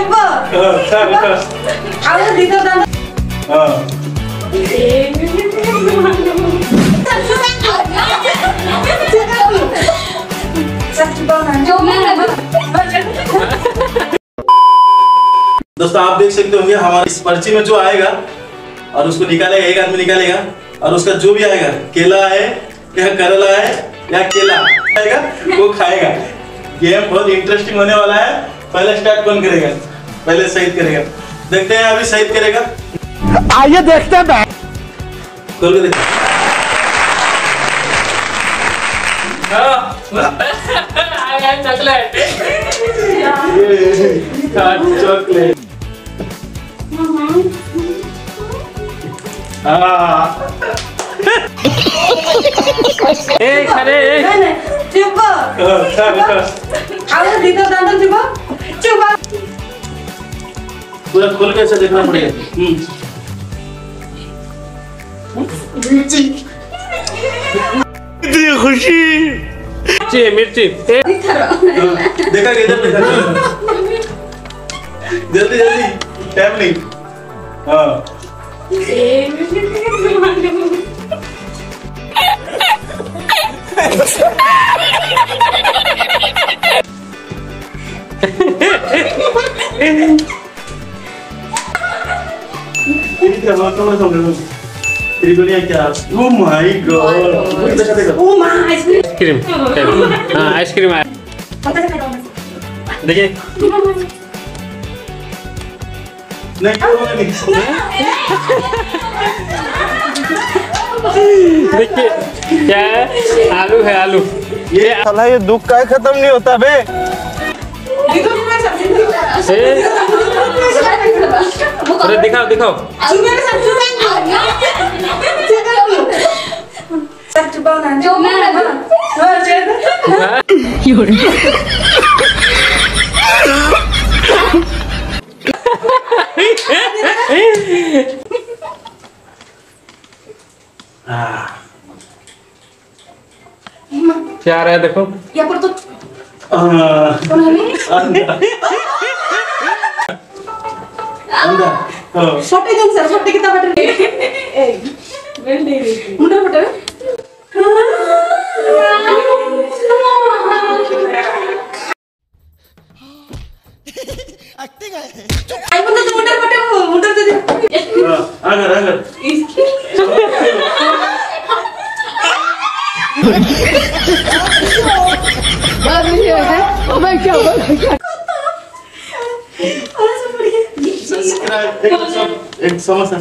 Super. I was bigger than. दोस्तों आप देख सकते होंगे हमारे इस पर्ची में जो आएगा और उसको निकालेगा, एक आदमी निकालेगा और उसका जो भी आएगा, केला है या करला है या केला आएगा वो खाएगा। गेम बहुत इंटरेस्टिंग होने वाला है। पहले स्टार्ट कौन करेगा? पहले सईद करेगा। देखते हैं अभी सईद करेगा। आइए देखते हैं। खोल के देखते हैं। Chocolate. Chocolate. Hey, Kare. Chupa. आओ दीदा दादा चुपा चुपा। पूरा खोल के ऐसे देखना पड़ेगा। मिर्ची। इतनी खुशी। मिर्ची। देखा इधर देखा। जल्दी जल्दी टाइम नहीं। हाँ। Oh my god! Oh my ice cream! हाँ ice cream आया। देखिए। देखिए क्या आलू है, आलू। ये साला ये दुख का खत्म नहीं होता बे। अरे दिखाओ दिखाओ। क्या आ रहा है देखो। या पर तो छोटे जन सर छोटे कितना बटर मुंडा बटर एक्टिंग है। आई बंदा तो मुंडा बटर मुंडा दे दे। अगर अगर एक समोसा